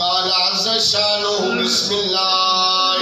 فقال عز شانه بسم الله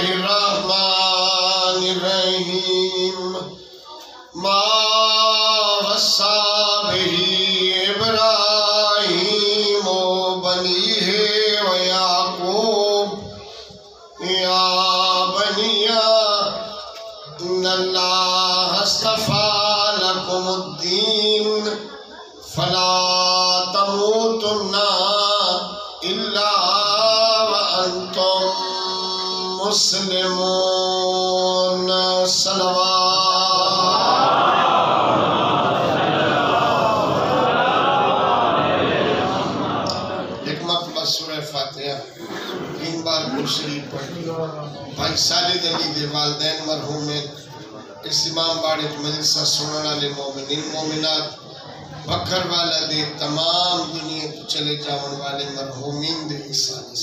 बखर वाला दे तमाम दुनिया तो चले जावन वाले मरहूमीन दे इसाले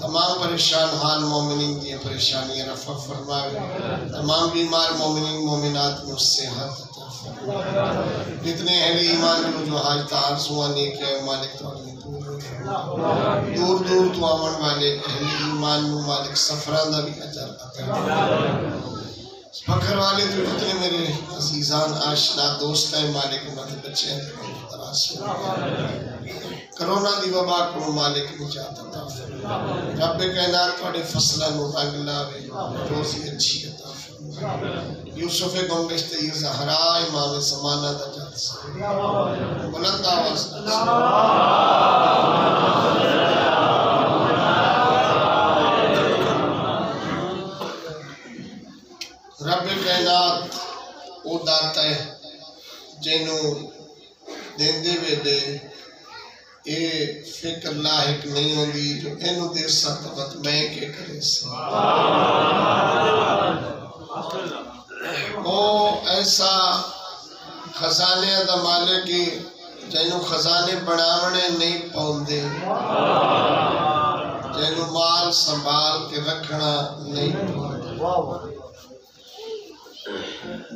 तमाम परेशान हाल मोमिनिन की परेशानियां रफ़ा फरमाए। तमाम बीमार मोमिनिन मोमिनात में सेहत अता फरमाए। जितने अहले ईमान जो हाजत आरज़ुआ नेक है मालिक तआला पूरी फरमाए। दूर दूर तो आवन वाले अहले ईमान को मालिक सफरा दा भी अजर अता फरमाए। फखर वाले तो जितने मेरे अजीज़ान आशना दोस्त हैं मालिक उनके बच्चे तरास फरमाए। कोरोना दी वबा को मालिक निजात अता फरमाए। रब कायनात तुहाडे फसलां नूं रंग लावे, रोज़ी अच्छी अता फरमाए। यूसुफ गमगश्ते ज़हरा इमाम ज़माना दा जद सल्लल्लाहु बुलंद आवाज़ रब कायनात ओ दाता है जिन्हों देंदे वेले ये फिक्र लायक नहीं होती जो इनू दे सकत मैं के करे वो ऐसा खजाने दा मालिक जैनू खजाने बनावने नहीं पाते, जैनू माल संभाल के रखना नहीं पाते।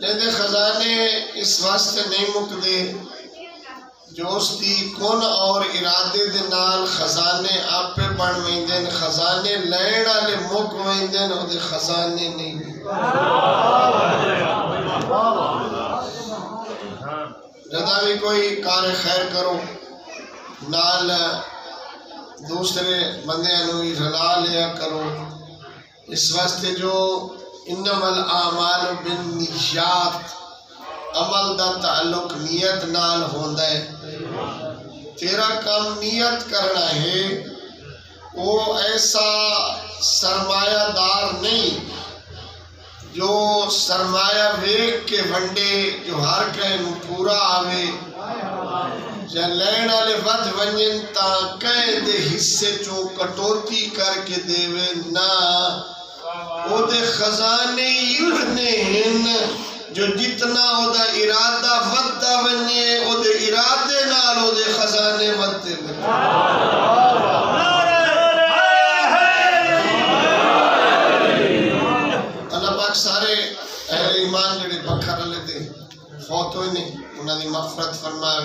जैसे खजाने इस वास्ते नहीं मुकते जो उसकी कुन और इरादे दे नाल खजाने आपे बन वेंदे ने। खजाने लैण वाले मुक वेंदे ने, ओदे खजाने नहीं। जदा भी कोई कार खैर करो नाल दूसरे बंदे नूं रला लिया करो। इस वास्ते जो इन्नमल आमाल बिन्नियात अमल दा ताल्लुक नीयत नाल होंदा है। तेरा काम नीयत करना है। वो ऐसा सरमायादार नहीं जो सरमाया वेख के वंडे जो हर कहीं पूरा आवे। जे लैण वाले वध वंजन ता कहे दे हिस्से चो कटौती करके देवे ना। ओदे खजाने इतने हैं जो जितना ओदा इरादा वधदा वने ओदे इरादे नाल ओदे खजाने वधदे ने। अल्लाह पाक सारे अहले ईमान जेडे बखर वाले ते फौत होए ने उन्हां दी मगफरत फरमाए।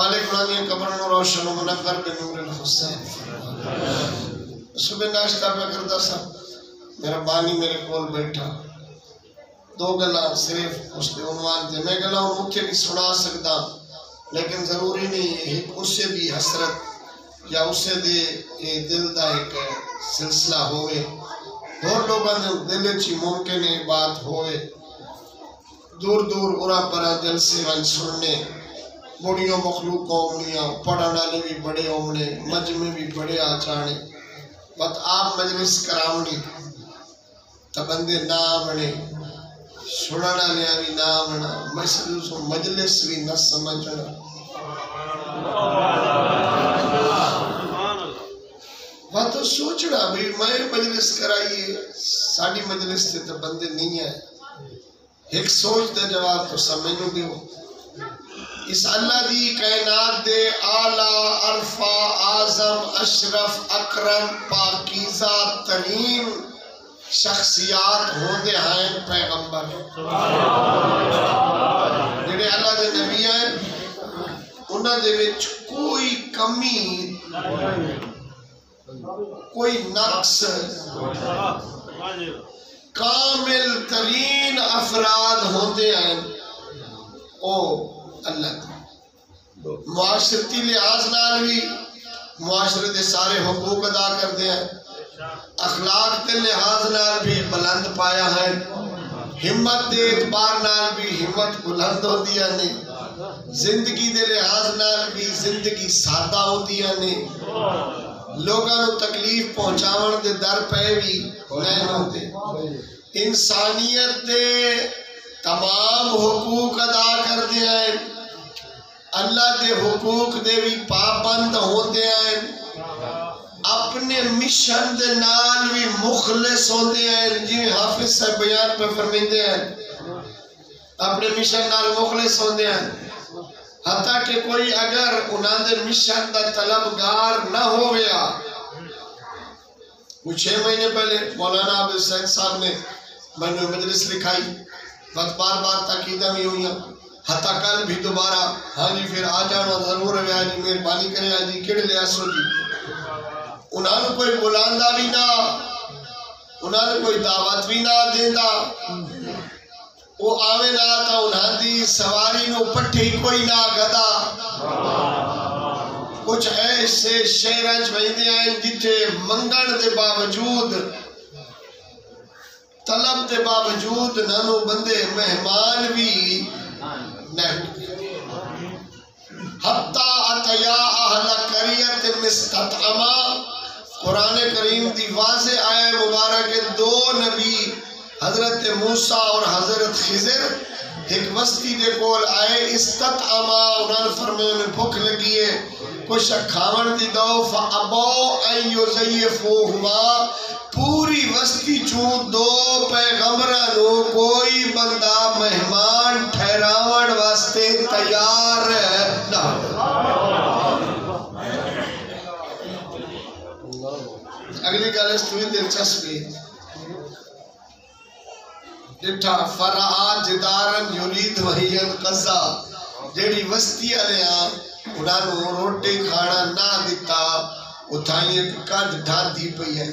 मालिक उन्हां दी कब्र नूं रोशन मुनव्वर बे नूर अल हुसैन फरमाए। सुबह नाश्ता पे करदा सा मेरा बानी मेरे कोल बैठा। दो गल्लां सिर्फ उसके उन्वान से मैं गल्लां मुख्य भी सुना सकता, लेकिन जरूरी नहीं है उससे भी हसरत या उससे दे दिल का एक सिलसिला होवे। होर लोगों के दिल च मुमकिन है बात होवे। दूर दूर उरा परा दिल से वन सुनने बुढ़ियों मखलूक होमनियाँ पढ़ने वाले भी बड़े होमने, मजमे भी बड़े आ जाने। बस आप मजलिस करावनी तो बंदे ना बने। सुनना ने भी ना आना मजलिस मजलिस भी न समझना। वह तो सोचना भी मैं मजलिस कराइए साड़ी मजलिस से तो बंदे नहीं है। एक सोच का जवाब तो समझो दो। इस अल्लाह दी कायनात दे आला अरफा आजम अशरफ अकरम पाकीज़ा तरीन शख्सियात होते हैं पैगंबर जेडे अल्लाह दे नबी हैं। उन्हां दे विच कोई कमी कोई नक्स कामिल तरीन अफराद होते हैं। ओ अल्लाह मुआशरती लिहाज नाल भी मुआशरे के सारे हकूक अदा करते हैं। अखलाक के लिहाज नाल भी बुलंद पाया है। हिम्मत के एतबार नाल भी हिम्मत बुलंद होती है। जिंदगी के लिहाज नाल भी जिंदगी सादा होती है। लोगों को तकलीफ पहुँचावन के दर पे भी नहीं होते। इंसानियत के तमाम हकूक अदा करते हैं। अल्लाह के हुकूक दे भी पाबंद होते हैं। अपने मिशन के नाल भी मुखलिस होते हैं। जिमें हाफिज साहब बयान पर फरमाते हैं अपने मिशन नाल मुखलिस होते हैं। हत्ता कि कोई अगर उन्होंने मिशन का तलबगार न हो गया। कुछ 6 महीने पहले मौलाना अब्दुल सैद साहब ने मैंने मजलिस लिखाई बस बार ताकीदा भी हुई। हत्ता कल भी दोबारा हाँ जी फिर आ जाना जरूर है जी मेहरबानी करे जी कि लिया सो जी। उन्होंने कोई बुलांदा भी ना उन्होंने कोई दावत भी ना देता। वो आवे ना तो उन्होंने सवारी नो पट्ठी कोई ना गदा। कुछ ऐसे शहर च जिथे मंगण के बावजूद तलब के बावजूद नानू बंदे मेहमान भी हत्ता अतया अहल करियत मिस्ततअमा। कुरान करीम की वाज़े आया मुबारक के 2 नबी हजरत मूसा और हजरत खिजर एक बस्ती के कोल आए। इस्ततअमा उन्होंने फरमाया भुख लगी है कुछ खावन की दो। फअबौ अन युज़य्यिफूहुमा पूरी बस्ती चू 2 पैगंबरां को कोई बंदा मेहमान ठहरावन वास्ते तैयार ना। अगली गल इस थोड़ी दिलचस्प डिठा फरहा जिदारन युरीद वहीन कज़ा जेड़ी बस्ती वाले उन्होंने रोटी खाना ना दिता उठाई एक कंध ढाती पई है।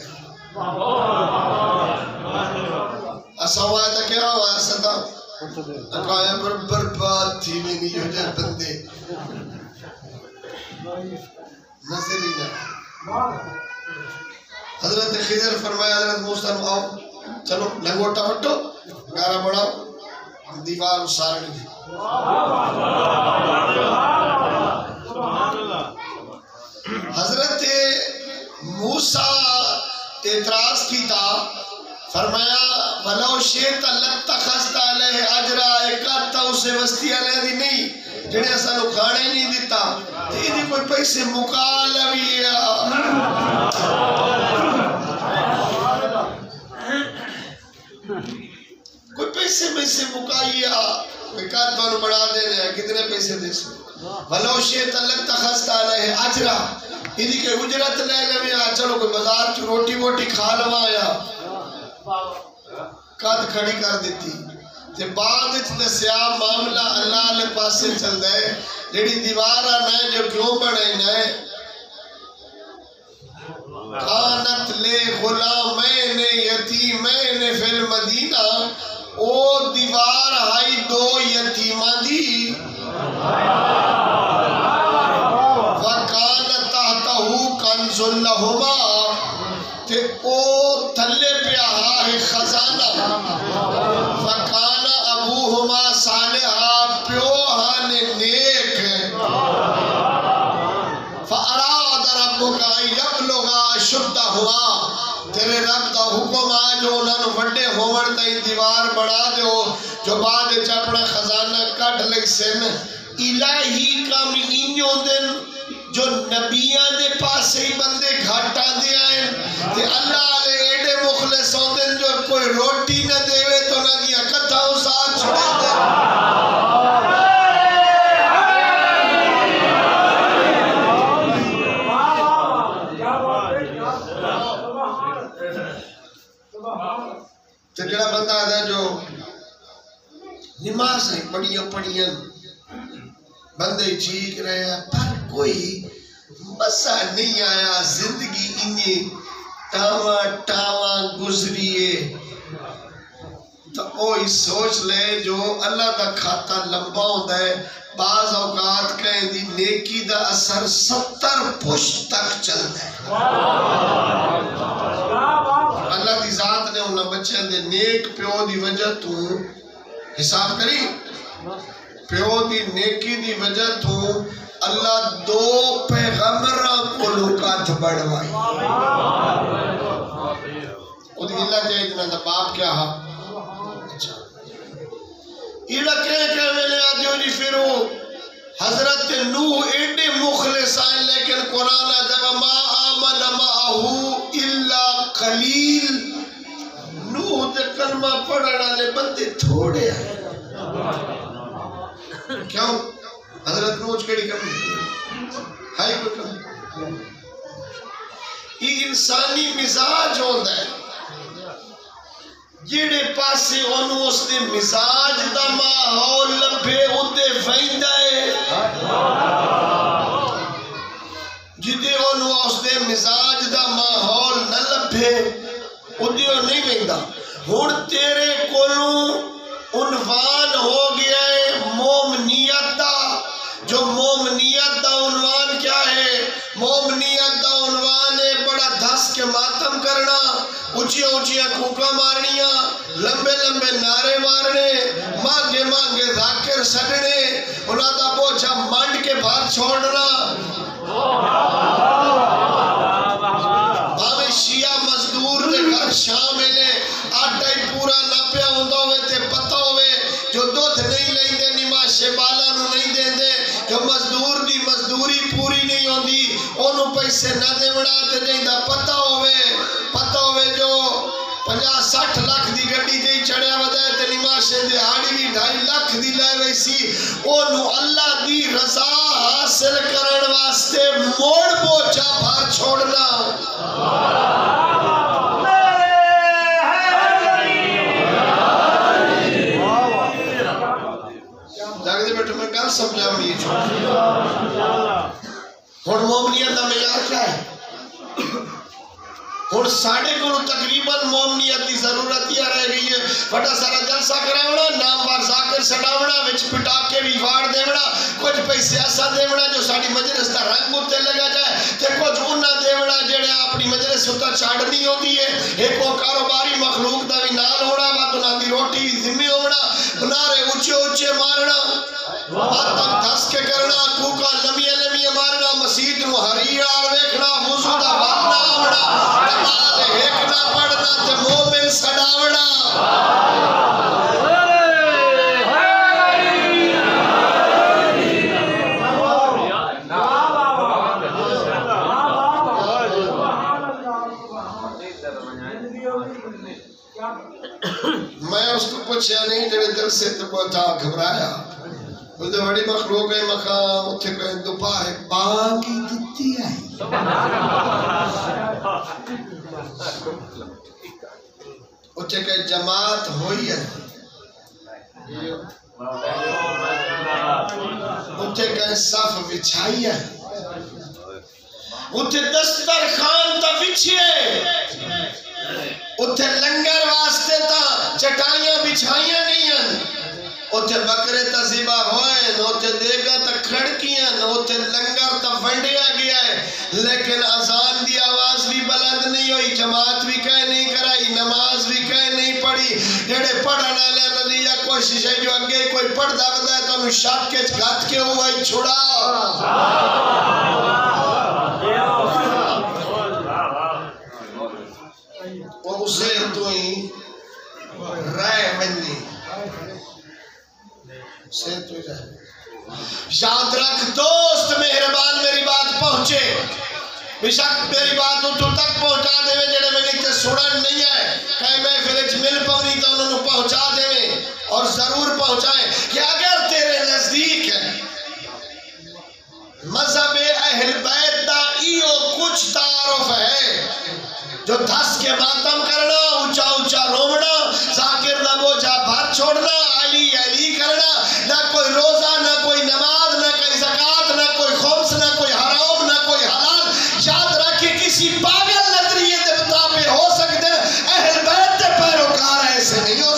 बर्बाद थी बंदे हजरत खिजर फरमाया हजरत मूसा आओ चलो लंगोटा हटो गारा बढ़ाओ दीवार उसारनी। हजरत मूसा एतराज किया फरमाया भलो शेत लत्तखस्ता अलैहि अजरा। एकता उसे बस्ती वाले दी नहीं जिन्हें सानू खाने नहीं दिता ये कोई पैसे मुका कोई पैसे पैसे मुकाइया विकास बढ़ा देने कितने पैसे दे भलो शेत लत्तखस्ता अलैहि अजरा इदी के उजरत ले ले चलो कोई बाजार चो रोटी वोटी खा लवा या कद खड़ी कर देती। ते बाद इच दस्या मामला अल्लाह ले पासे चलदा है। जेडी दीवार आ ना जो क्यों बने ना कानत ले गुलामैन यतीमैन फिल मदीना। ओ दीवार हाई 2 यतीमां दी ते ओ थल्ले पे खजाना फकाना अबूहुमा सालेहा प्यो हाने नेक फअरादा रब्बुका यबलुगा शुद्दहुमा तेरे रब का हुक्म आ जो उन्होंने वड्डे होवन ताई दीवार बना दो जो बाद विच अपना खजाना कढ ले सन। इलाही कम इंजों दे जो नबियां दे पास ही बंदे घट आंदे आए ते अल्लाह वाले एडे मुखलिस होंदे जो कोई रोटी न देवे तो ना दी कथा उसार छोड़ दे। तो जड़ा बंदा है जो नमाज है पढ़िया पढ़िया बंदे चीख रहे हैं पर कोई मसा नहीं आया। जिंदगी इन्नी टावा टावा गुजरी है तो वही सोच ले जो अल्लाह का खाता लंबा होता है। बाज औकात कहती नेकी का असर 70 पुश्त तक चलता है। अल्लाह की जात ने उन्हें बच्चों के नेक प्यो की वजह तू हिसाब करी प्यो की नेकी की वजह तू अल्लाह 2 पैगंबरां कोलों कथ बढ़वाई। इतना बाप क्या हा इड़ा कह वेले आदियो जी फिर वो हजरत नूह एडे मुखलिस आए लेकिन कुरान जब मा आमन माहू इल्ला कलील। नूह ते कलमा पढ़ने वाले बंदे थोड़े हैं। क्यों हजरत नूह च केड़ी कमी है? कोई कमी? ये इंसानी मिजाज होता है जेड़े पासे ओनू उसके मिजाज का माहौल लभे उते फैंदा है। जिदे उसके मिजाज का माहौल न लभे उदे नहीं मिलता। हुण तेरे कोलों उनवान हो गया है मोमनियत का। जो मोमनियत का उनवान क्या है? मोमनियत का उनवान है बड़ा धस के मातम करना, ऊंचिया ऊंचिया कूका मारनिया, लंबे लंबे नारे मारने, मांगे मांगे जाकिर सड़ने, उन्हों का बोझा मंड के बाहर छोड़ना। भावे शिया मजदूर के घर शाम वेले आटा ही पूरा ना पिया होंदा होवे ते पता होवे जो दुध नहीं लेंदे निमाशे बाला नूं नहीं देंदे जो मजदूर दी मजदूरी पूरी नहीं होंदी ओनू पैसे ना देवणा ते जैंदा पता होवे जो 50-60 लाख दी गड्डी ते चढ़या वदा ते निमाशे दी हाड़ी भी 2.5 लाख दी लेवे सी ओनू अल्लाह दी रज़ा हासिल करण वास्ते मोड़ बोझा भार छोड़ना। जागदे बैठो मैं गल समझावणी हुण मोमनियत दा मयार क्या है? और साढ़े को तकरीबन मोमनियत की जरूरत ही रह गई है। बड़ा सारा जलसा करावना, नामवर जाकर सड़ावना, विच पटाके भी फाड़ देवना, कुछ पैसे ऐसा देवना जो साड़ी मजलिस का रंग उत्ते लगा जाए तो कुछ उन्हें देवना जेड़ा अपनी मजलिस उत्ता छाड़नी होती है। एक कारोबारी मखलूक का भी नाल होना बात उन्हों की रोटी भी जिम्मे होना, नारे उच्चे उच्चे मारना, मातम धस के करना, कूका लमिया लमिया मारना, मसीद नूं हरीरा वेखना, वुज़ू दा वादना आवना, नमाज़ एक ना पढ़ना ते मोमिन सड़ावना। मैं उसको पूछया नहीं जेड़े दिल से तो बता घबराया उसे बड़ी मखलूक है मखा उठे कहीं दोपहर बाकी दिती आई। उठे कहीं जमात होई है, उठे कहीं साफ बिछाई है, उठे दस्तरखान तो बिछिए, उठे लंगर वास्ते ता चटाइयां बिछाइयां नहीं हैं, उते बकरे तसीबा होए न उते देगा त खड़कियां न उते लंगर त फंडिया गया है लेकिन अजान दी आवाज भी बुलंद नहीं हुई, जमात भी कह नहीं कराई, नमाज भी कह नहीं पढ़ी। जेड़े पढ़न वाले नतीजा कोशिश है जो अगे कोई पढ़दा वदा है तनु शक के गत के हुआ ही छुड़ा। उसे तो ही राय बनी से तो याद रख दोस्त मेहरबान मेरी बात पहुंचे बेशक मेरी बात उठो तक पहुंचा देवे जेड़े मेरी ते सुणन नहीं है कह मैं फिर मिल पौनी तो उन्होंने पहुंचा देवे और जरूर पहुंचाए कि अगर तेरे नजदीक मजहब अहल बैत दा इहो कुछ तारुफ है जो धस के मातम करना ऊंचा ऊंचा रोवना जाकिर ना बोझा भार छोड़ना अली अली करना ना कोई रोजा ना कोई नमाज ना कोई ज़कात ना कोई खम्स ना कोई हराम ना कोई हलाल याद रखे किसी पागल नजरिए के मुताबिक हो सकते अहल बैत के पैरोकार ऐसे नहीं हो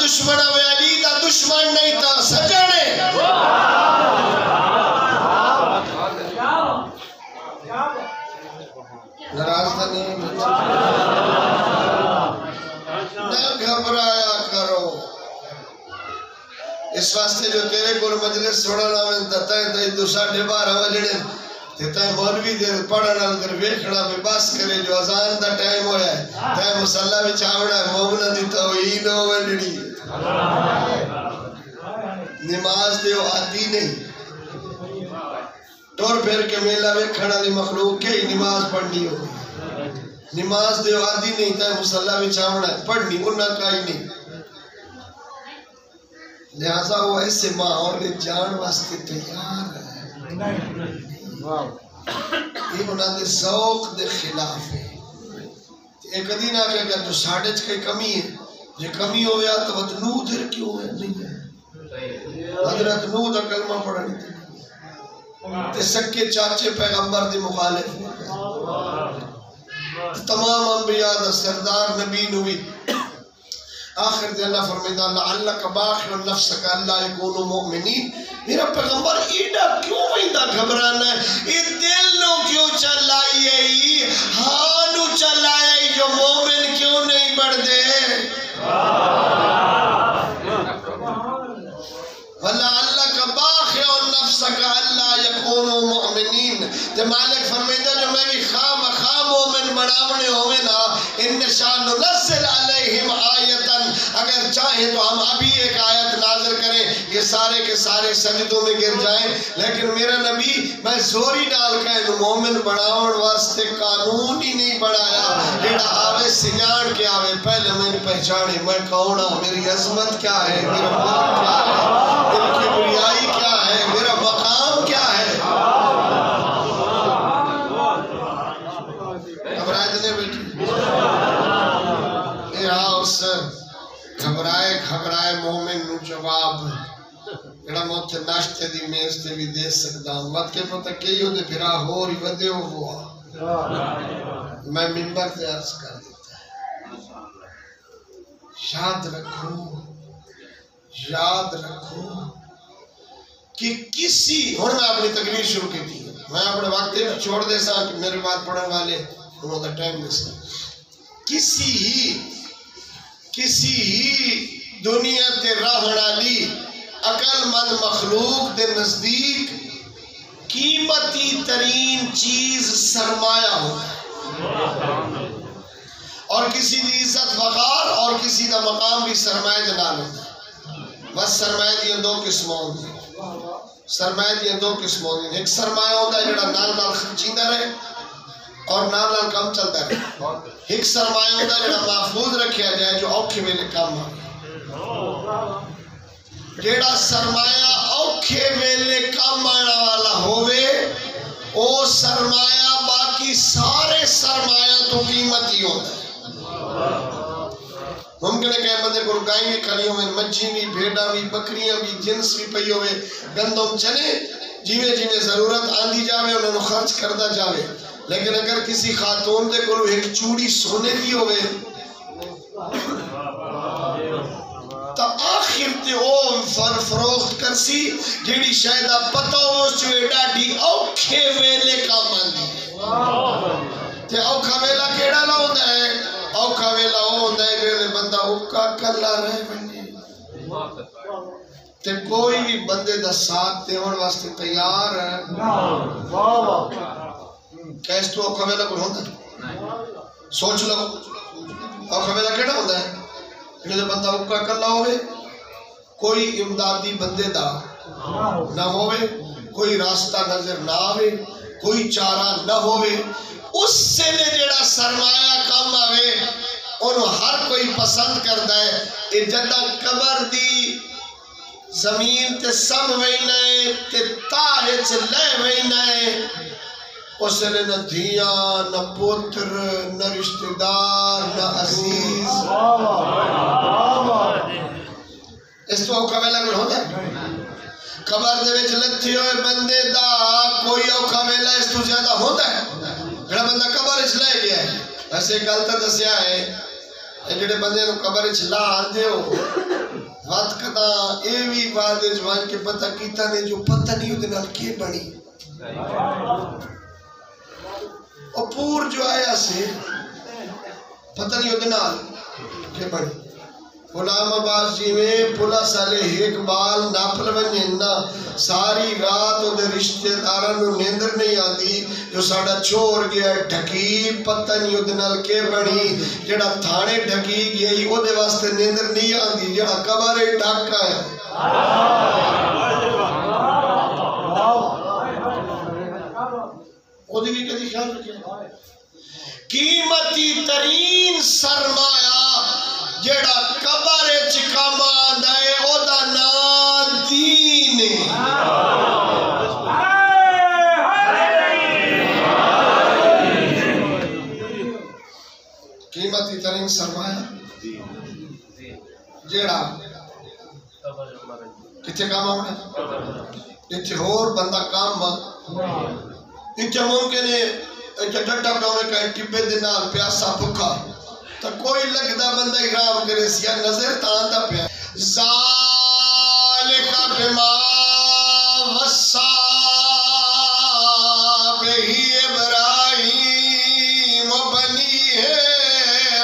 दुश्मन अली का दुश्मन नहीं था सजने वास्ते जो तेरे को मजलिस छोड़ना में दता है तई 12:30 बजने ते तई मौलवी दे पढ़ना कर वेखड़ा में बस करे जो अजान दा टाइम होया है तई मुसल्ला में चावड़ा मोमना दी तो ई नो वडड़ी नमाज दे आती नहीं तोर फिर के मेला वेखड़ा दी मखलूक के नमाज पढ़नी हो नमाज दे आती नहीं तई मुसल्ला में चावड़ा पढ़नी उना काई नहीं लिहाजा वो ऐसे माहौल में जान वास्ते तैयार है ये उन्होंने शौक के खिलाफ है एक दिन आ के तो साढ़े के कमी है जो कमी हो गया तो वतनू उधर क्यों है नहीं है हजरत नूह का कलमा पढ़ने ते सक्के चाचे पैगंबर दी मुखालिफ तमाम अंबिया दा सरदार नबी नु भी आखिर दे अल्लाह फरमाता अल्लाह का बाखिर नफ्स का अल्लाह यकूनु मुमिनीन मेरा पैगंबर एडा क्यों वेंदा घबराना है ए दिल नो क्यों चलाई है ई हां नु चलाया है जो मोमिन क्यों नहीं बढ़दे वल्ला अल्लाह का बाखिर नफ्स का अल्लाह यकूनु मुमिनीन ते मालिक फरमाता जो मैं भी खाम खाम मोमिन बनावने होवे ना इन शान नसल अलैहिम आयतन अगर चाहे तो हम अभी एक आयत नाज़िल करें ये सारे के सारे सजदों में गिर जाएं लेकिन मेरा नबी मैं जोरी डाल के मोमिन बनावण वास्ते कानून ही नहीं बनाया जेड़ा आवे सिनान के आवे पहले मैंने पहचाने मैं कौन हूं मेरी अजमत क्या है मेरा मुल्क क्या है मेरी किबरियाई क्या है मेरा मकाम क्या है घबराए ने बेटी ए हां सर घबराए घबराए मोमिन नु जवाब एड़ा मौत नाश्ते दी मेज ते भी दे सकदा मत के पता कई होते फिरा होर ही वदे हो मैं मिंबर से अर्ज कर देता याद रखो कि किसी और मैं अपनी तकरीर शुरू की थी मैं अपने वक्त में छोड़ दे सा कि मेरे बात पढ़ने वाले उनका टाइम दे सा किसी ही दुनिया ते रहण वाली अकलमंद मखलूक दे नजदीक कीमती तरीन चीज सरमाया हो और किसी दी इज्जत वकार और किसी दा मकाम भी सरमाए दे नाल होंदा बस सरमाए दी दो किस्मां होंदी सरमाए दी दो किस्मां होंदी एक सरमाया होंदा जेड़ा नाल खर्चींदा रहे और नाल कम चलता रहे एक सरमाया होंदा जेड़ा महफूज रखा जाए जो औखे वेले कम आवे जेड़ा सरमाया औखे वेले कम आने वाला होवे ओ सरमाया बाकी सारे सरमाया तो कीमती होंदा मुमकिन है कि बंदे को गाय भी खड़ी होवे मच्छी भी भेड़ा भी बकरियां भी जिंस भी पई होवे गंदम चने जिवें जिवें जरूरत आंदी जावे उन्हें खर्च करता जावे लेकिन अगर किसी खातून दे कोल एक चूड़ी सोने की होवे तो आखिर ते ओ फरोख्त करसी जेड़ी शायद पता हो चुए डाडी औखे वेले काम आंदी ते औखा वेला केड़ा ना होंदा है औखा वेला ओ होंदा है जेड़े बंदा उक्का कल्ला रह वने ते कोई भी बंदे दा साथ देवन वास्ते तैयार है वाह वाह कैस तो औखा वेला कोई होंदा सोच लो औखा वेला केड़ा होंदा है जो बंदा उक्का कल्ला होवे कोई इमदादी बंदे दा ना होवे कोई रास्ता नजर ना आवे कोई चारा ना होवे उससे ले जेड़ा सरमाया काम आवे और हर कोई पसंद करदा है ए जदा कबर दी जमीन ते सब वेना है ते ताहे च ले वेना है उसने न धिया न पुत्र न रिश्तेदार न अजीज इस तो औखा वेला कोई होंदा कबर दे विच लथी होए बंदे दा कोई औखा वेला इस तो ज्यादा होंदा है जेड़ा बंदा कबर च ले गया है वैसे गल तां दस्या है ए जेड़े बंदे नु कबर च ला आंदे हो वक्त दा ए वी वादे जवान के पता कीता ने जो पता नहीं उदे नाल की बणी पूर जो आया से पता नहीं उदे नाल के बणी गुलाम अब्बासी में पुला साले इकबाल नाफल वंजेना सारी रात उदे रिश्तेदारां नूं नींदर नहीं आती जो साडा छोर गया ढकी पता नहीं उदे नाल के बनी जेड़ा थाने ढकी गया उदे वास्ते नींदर नहीं आती जेड़ा कबारे ढक आया उदे भी कदी ख्याल रखिया कीमती तरीन सरमाया जेड़ा कबारे चिकामा आंदा है ओदा नाम दीन है कीमती तरीन सरमाया जेड़ा किथे काम आना इथे होर बंदा काम इथे मुमकिन है इथे डड्डा गावे का टिब्बे दे नाल प्यासा भुखा तो कोई लगता बंदा इराम करे सिया नजर तांदा पिया ज़ालिका बिमा वस्सा बिही इब्राहीम बनी है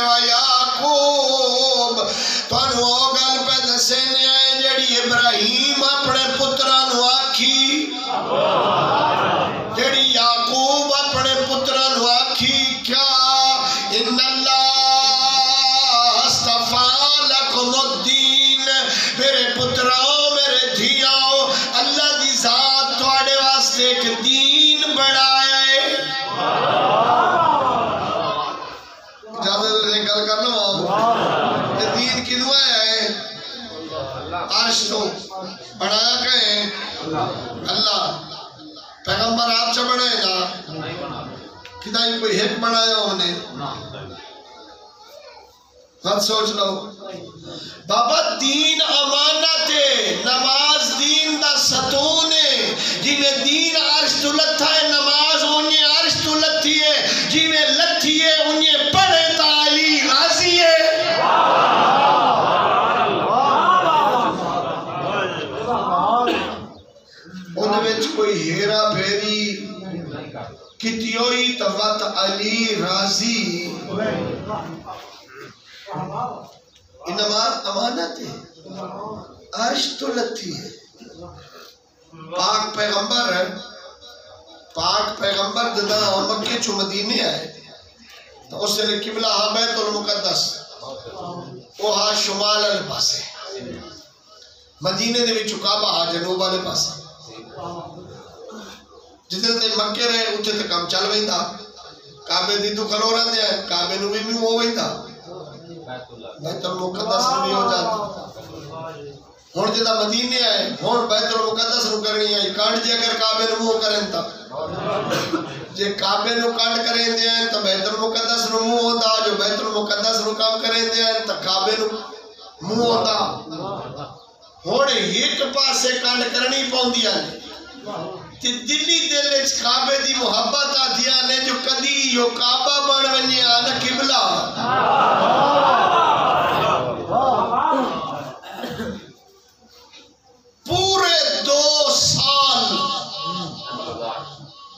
व याकूब तुहानू ओ गल पे दसने आए जड़ी इब्राहीम अपने पुत्रां नू आखी जड़ी याकूब अपने पुत्रां नू आखी क्या इन्नल्लाह बनाया गए अल्लाह पैगंबर आप से बनाएगा किदाई कोई हिक बनाया होने मत सोच लो बाबा दीन अमानत है नमाज दीन दा सतून है जिन्हें दीन अर्श तो लथा है नमाज उन्हें अर्श तो लथी है जिन्हें लथी है उन्हें पढ़े ताली राजी है कोई हेरा फेरी कितियोई तवत अली राजी इनमार अमानत है अर्श तो लथी है पाक पैगंबर जदा मक्के चो मदीने आए तो उसने किबला हा बैतुल मुकद्दस ओ हा शुमाल अल पासे मदीने दे विच काबा हा जनूब वाले पासे जिधर ते मक्के रहे उथे ते काम चल वेंदा काबे दी तो खलो रहंदे है काबे नु भी मूंह हो वेंदा बैतुल मुकद्दस नु भी हो जांदा हुन जिदा मदीने आए हुन बैतुल मुकद्दस नु करनी आई कांड जे अगर काबे नु मूंह करन ता जे काबे नु कांड करेंदे हैं तो बैतुल मुकद्दस नु मूंह होंदा जो बैतुल मुकद्दस नु काम करेंदे हैं तो काबे नु मूंह होंदा हुन एक पासे कांड करनी पौंदी है ते दिल्ली दिल इस काबे दी मोहब्बत आदिया ने जो कदी यो काबा बन वने आना किबला पूरे 2 साल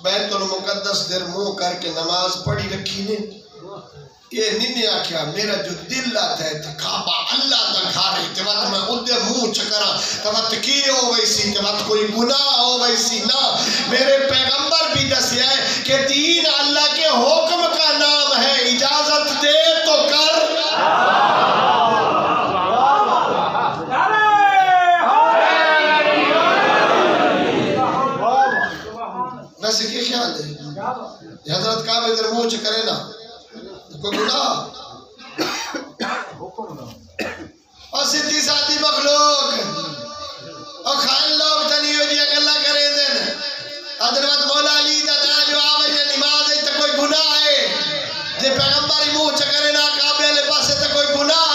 बैतुल मुकद्दस देर मुंह करके नमाज पढ़ी रखी ने ये निन्ने आख्या मेरा जो दिल आता है तो काबा अल्लाह का घर है तब मैं उदे मुंह चकरा तब की हो वैसी तब कोई गुनाह हो वैसी ना मेरे पैगंबर भी दसिया है कि दीन अल्लाह के हुक्म का नाम है इजाजत दे तो कर वैसे क्या ख्याल है हजरत काबे इधर मुंह चकरे ना साथी मखलूक और खान लोग तनियो जी गल्ला करे देन हजरत मौला अली दा ना जो आवे जे नमाज है तो कोई गुनाह है जे पैगंबर ही मुंह चकरे ना काबे ले पासे तो कोई गुनाह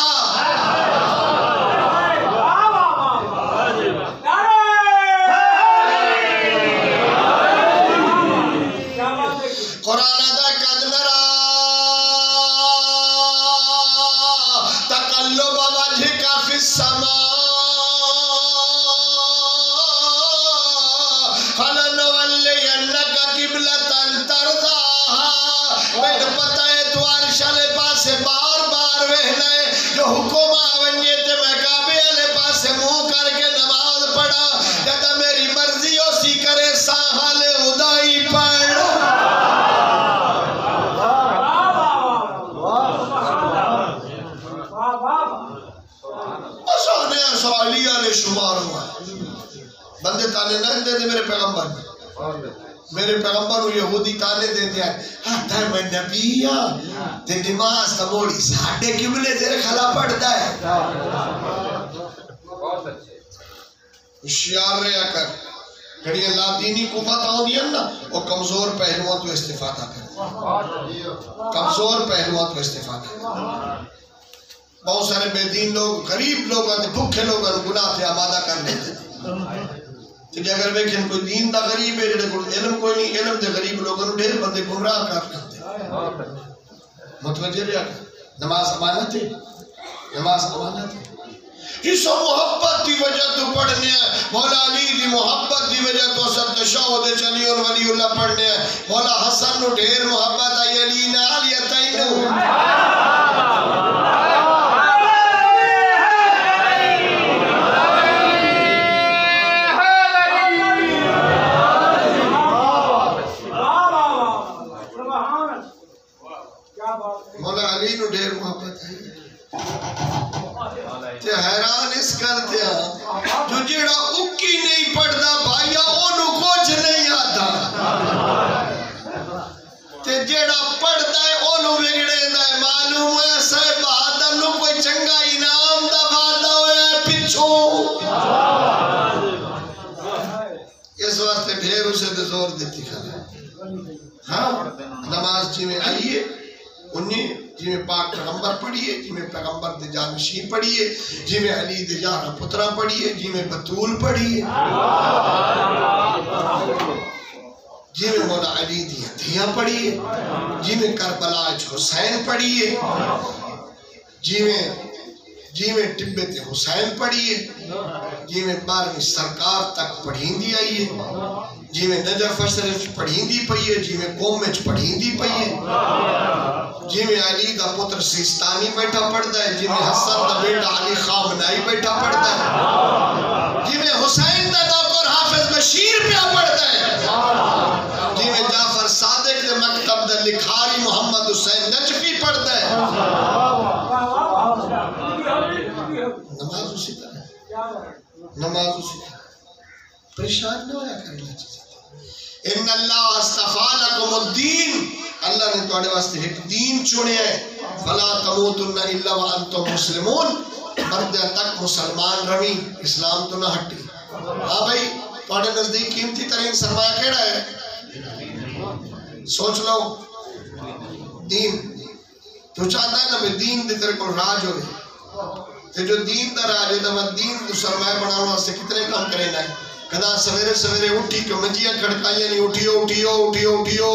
कुरान दा कदरा पता है तू अर्श वाले पासे बार बार बहनाएं जो हुकुमा अवन्यते मकाबे अले पास से मुंह करके नमाज पढ़ा कहता मेरी मर्जी हो सी करे साहल उदाई पढ़। बसाने सवाली अले शुमार हुआ बंदे ताने नहीं देते मेरे पैगंबर ने मेरे पैगंबर यहूदी ताने देते हैं मैं नबी ते नमाज तमोड़ी साढ़े किबले तेरे खला पड़ता है बहुत अच्छे होशियार रहा कर घड़ी अल्लाह दीनी कुवत आउंदी है ना और कमजोर पहलुओं तो इस्तेफादा कर कमजोर पहलुओं तो इस्तेफादा बहुत सारे बेदीन लोग गरीब लोग आते भूखे लोग गुनाह से आमादा कर लेते ते अगर वे किन कोई दीन दा गरीब है जेड़े कोई इल्म कोई नहीं इल्म दे गरीब लोगों नु ढेर बंदे गुमराह कर देते मतलब जेड़े नमाज अमानत है नमाज अमानत है इस मोहब्बत दी वजह तो पढ़ने मौला अली दी मोहब्बत दी वजह तो सद शौद चली और वलीउल्लाह पढ़ने मौला हसन नु ढेर मोहब्बत आई अली नाल यतैनु पढ़िए जी में अली दे जाना पुत्रा पढ़िए जी में बतूल पढ़िए जी में मौला अली दी हदिया पढ़िए जी में करबला हुसैन पढ़िए जी में टिब्बत हुसैन पढ़िए जी में 12वीं सरकार तक पढ़ींदी आइए जी में नजर फशरफ पढ़ींदी पईए जी में गोमच पढ़ींदी पईए जिमें अली का पुत्र सिस्तानी बैठा पढ़ता है जिमें हसन का बेटा अली खामनाई बैठा पढ़ता है जिमें हुसैन का नौकर हाफिज बशीर पे पढ़ता है जिमें जाफर सादिक के मकतब का लिखारी मोहम्मद हुसैन नजफी पढ़ता है नमाज उसी तरह परेशान न होया करना चाहिए इन अल्लाह अस्तफा लकुमुद्दीन अल्लाह ने तोड़े वास्ते एक दीन चुने है फला तमूतुन्ना इल्ला व अंतुम मुस्लिमून मरते तक मुसलमान रही इस्लाम तो ना हटी। हाँ भाई तोड़े नजदीक कीमती तरीन सरमाया केड़ा है सोच लो दीन तू चाहता है ना भाई दीन दे तेरे को राज हो ते जो दीन दा राज है तो वह दीन तो सरमाया बनाने वास्ते कितने काम करे ना है कदा सवेरे सवेरे उठी के मंजियां खड़काइया नहीं उठियो उठियो उठियो उठियो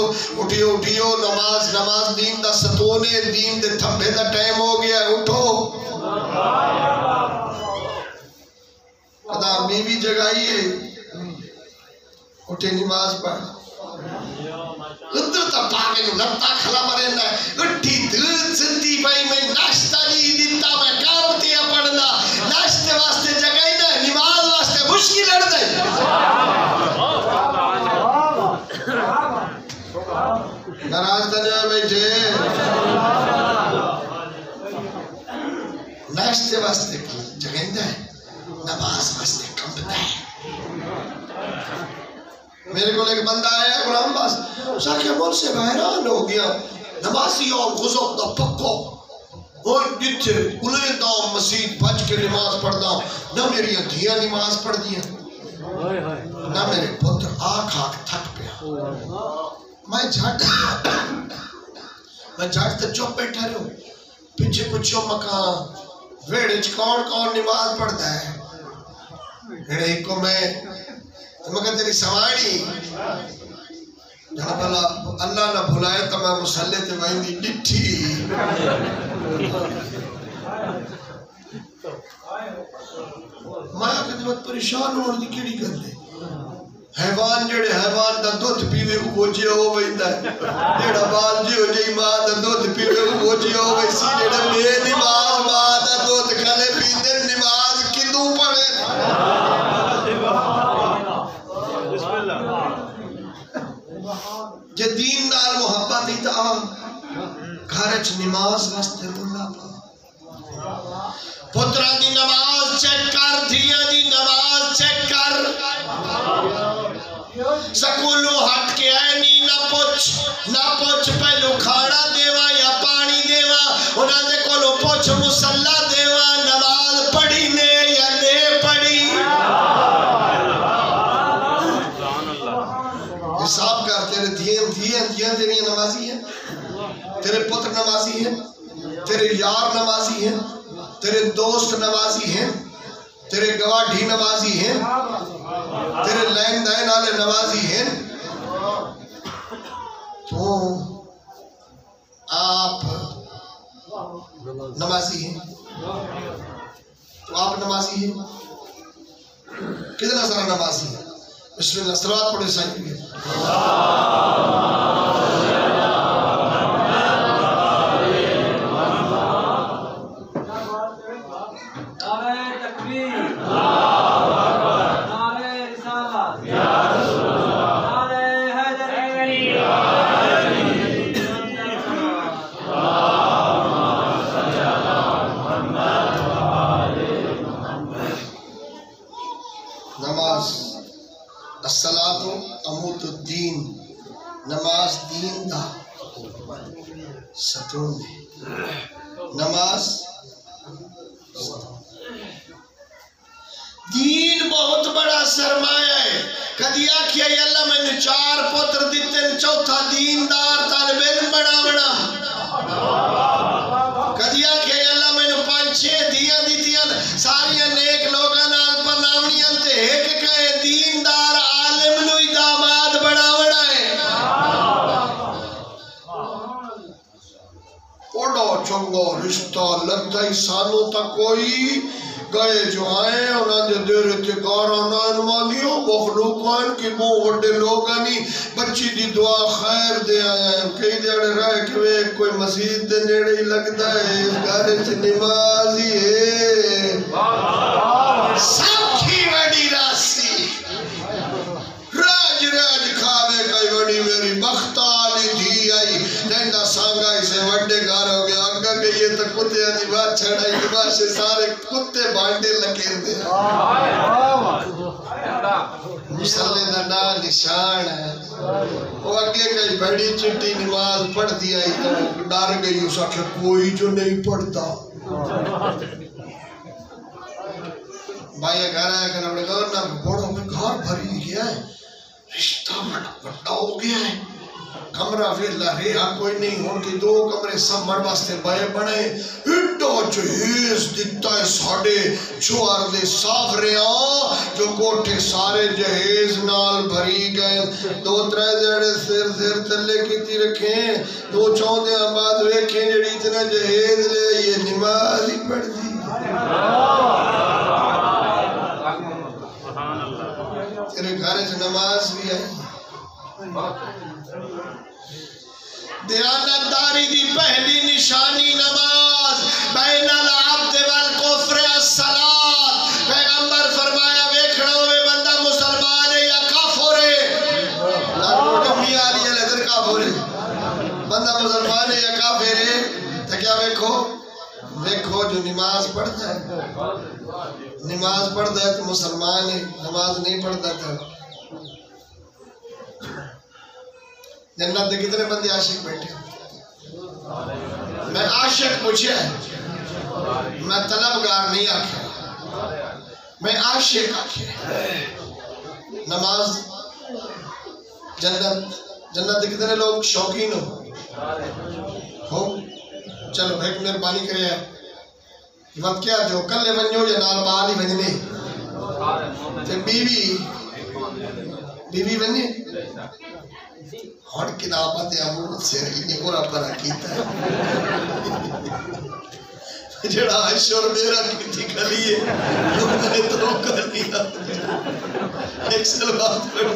उठियो उठियो नमाज नमाज दीन दा सतून है दीन दे थंबे दा टाइम हो गया उठो कदा बीवी जगाइए उठे नमाज पढ़ उधर ता पावे नु लगता खला मरे ना उठी दूध सिंधी भाई मैं नाश्ता नहीं दिता मैं काम ते पढ़ना नाश्ते वास्ते जगाई ना नमाज वास्ते मुश्किल है नाश्ते वास्ते जगेंदा है नमाज वास्ते कंबदा है। मेरे को एक बंदा आया गुलाम बास उसके बोल से हैरान हो गया नमाजी और गुजर तो पक्को और जिथे उलेदा मस्जिद बच के नमाज पढ़ता ना मेरी अधिया नमाज पढ़ती है ना मेरे पुत्र आँख आँख थक पिया मैं झट तो चुप बैठा रहो पीछे पुछो मकान वेड़े कौन कौन नमाज पढ़ता है मगर तेरी सवारी अल्लाह ना भुलाए तो मैं मुसल्ले ते वही डिठी मैं परेशान होने की केड़ी गल है हैवान जड़े हैवान दा दूध पीवे को बोझे हो वेंदा है जेड़ा बाल जी हो जई मां दा दूध पीवे को बोझे हो वैसी जेड़ा बे नमाज मां दा दूध खाले पींदे नमाज किदू पड़े जे दीन नाल मोहब्बत ही ता घर च नमाज वास्ते रोला पा पुत्रा दी नमाज चेक कर धिया दी नमाज चेक कर स्कूलों हट के आए नी ना पुछ पहलू खाना देवा या पानी देवा उन्हां दे कोलों पुछ मुसल्ला देवा नमाज पढ़ी ने या ने पढ़ी हिसाब कर तेरे धियां तेरी नमाजी है तेरे पुत्र नमाजी है तेरे यार नमाजी है तेरे दोस्त नमाजी है तेरे गवाढ़ी नमाजी है तेरे लैन दैन आले नमाजी हैं तो आप नमाजी हैं कितना सारा नमाजी है इसलिए नसरात पढ़े साइड कोई जो नहीं पढ़ता भाई घर आया कर अपने घर ना बड़ों में घर भरी गया है रिश्ता बड़ा हो गया है कमरा फिर लहे कोई नहीं होके दो कमरे सब मर वास्ते बए बने इट्टो जहेज दिता है साढ़े छुआर दे सावरिया जो कोठे सारे जहेज नाल भरी गए दो त्रै जड़े सिर तले की रखे दो चौदे बाद वेखे जड़ी इतना जहेज ले ये नमाज ही पढ़ती तेरे घर च नमाज भी आई दयानतदारी दी पहली निशानी नमाज बैनल अब्द वल कुफ्र अस्सलात पैगंबर फरमाया देखना होवे बंदा मुसलमान है या काफिर है लाडो मियां अली अलदर काफिर है बंदा मुसलमान है या काफिर है तो क्या देखो देखो जो नमाज पढ़ता है तो मुसलमान है नमाज नहीं पढ़ता था जन्नत में कितने बंदे आशिक बैठे मैं आशिक पूछे मैं तलबगार नहीं आख्या मैं आशिक आख्या नमाज जन्नत में कितने लोग शौकीन हो चलो एक मेहरबानी करे मत क्या जो कल वनो या नाल बाल ही वजने बीवी वने और किताबत है अमूल से ही निगोरा पर रखी था जड़ा आशर मेरा कितनी गली है लोगों ने तो कर दिया। एक सलवात पढ़ो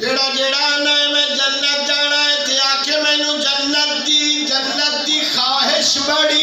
जड़ा जड़ा ने मैं जन्नत जाना है ते आके मैनू जन्नत दी ख्वाहिश बड़ी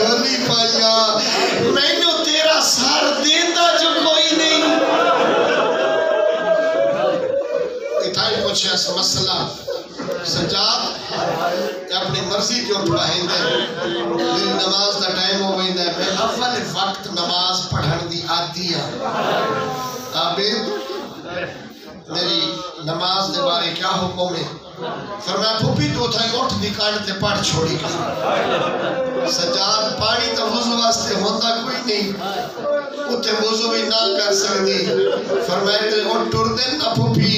झोली पाइया मैनू तेरा सार देता जो कोई नहीं। इताई पूछे मसला सजाद अपनी मर्जी क्यों पढ़ाइंदे नमाज का टाइम हो वेंदा है मैं अव्वल वक्त नमाज पढ़न दी आदी आ आबिद मेरी नमाज दे बारे क्या हुक्म है फरमाया फुफी तो थाई उठ दी कांड ते पढ़ छोड़ी सजाद पानी तो वजू वास्ते होंदा कोई नहीं उते वजू भी ना कर सकदी फरमाया ते उठ टुर दे ना फुफी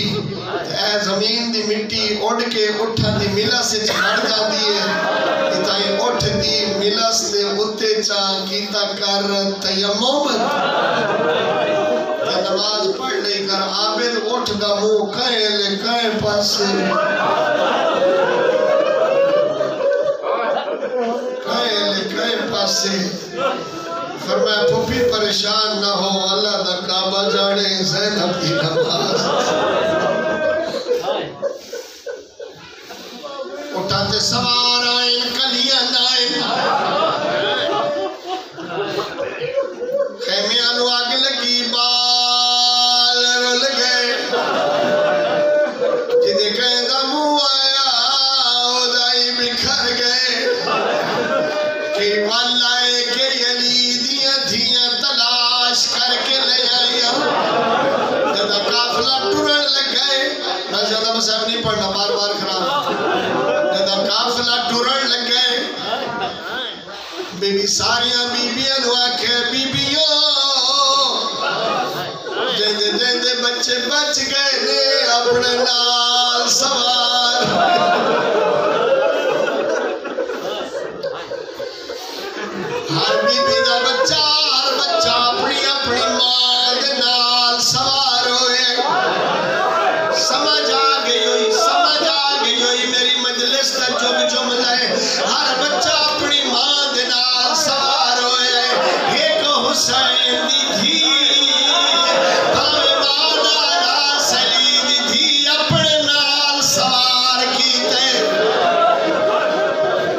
ऐ जमीन दी मिट्टी उड़ के उठा दी मिलस च हट जाती है इताई उठ दी मिलस दे उत्ते चा कीता कर तयम्मुम नमाज पढ़ ले कर आबिद उठ दा मुंह कहे ले कहे पासे कहे ले कहे पासे फरमाया फूफी परेशान ना हो अल्लाह दा काबा जाने ज़ैनब की नमाज उठाते सवार आए कलियां नाए सारिया बीबियां आखे बीबियों जेंदे जेंदे बच्चे बच गए ने अपने नाल सवार हर बीबी का बच्चा हर बच्चा अपनी अपनी मां दे नाल सवार होए समझ आ गई होई मेरी मजलिस दा जुम जुम लाए हर बच्चा अपनी मां हुसैन दी धी भावे माना दा सली दी धी अपने नाल सवार कीते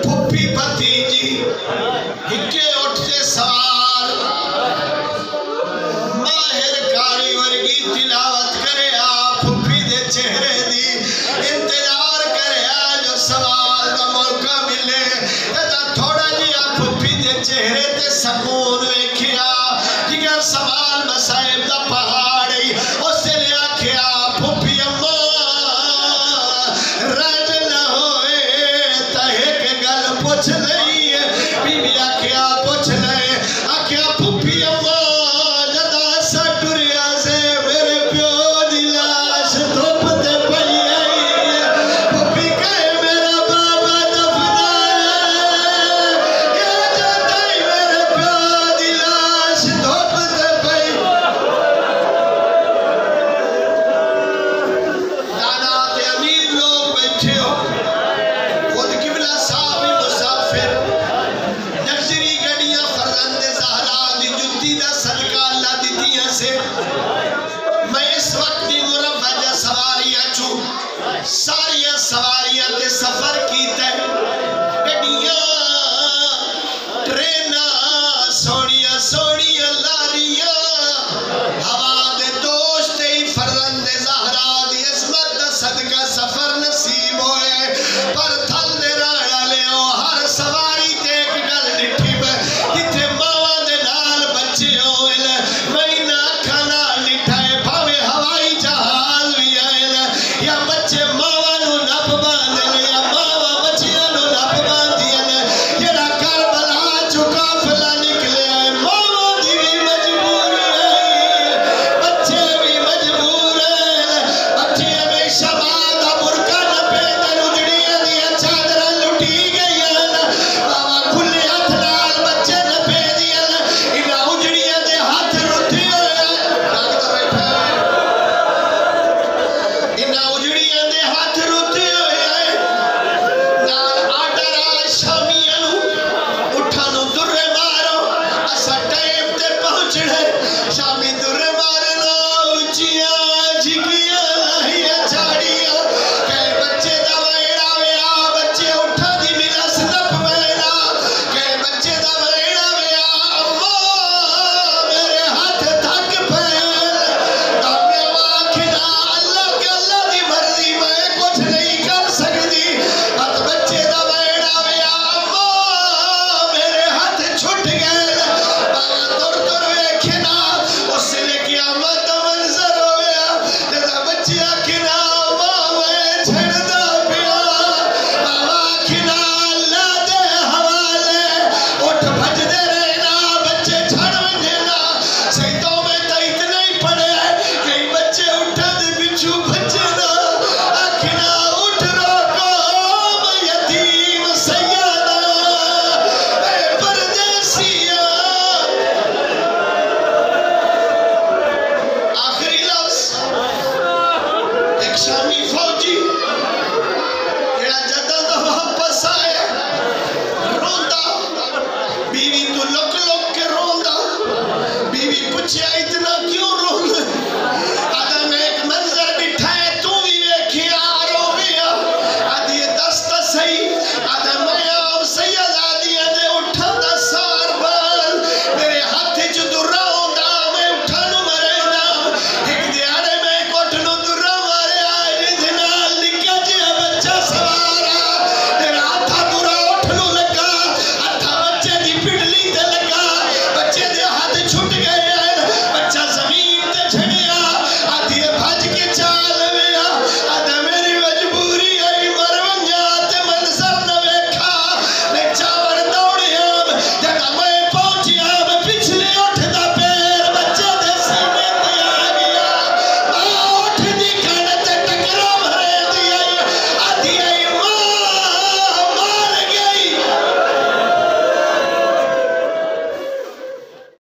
फुप्पी भतीजी हिके उठ के सवार माहिर कारी वर्गी तिलावत करे आप फुप्पी दे चेहरे दी इंतजार करे जो सवाल दा मौका मिले एदा थोड़ा जिहा फुप्पी दे चेहरे ते सकून सवाल मसाइब दा पहाड़ उससे ले आख्या फुफी अम्मा रज न होए तां इक गल पुछ लई बीबी आख्या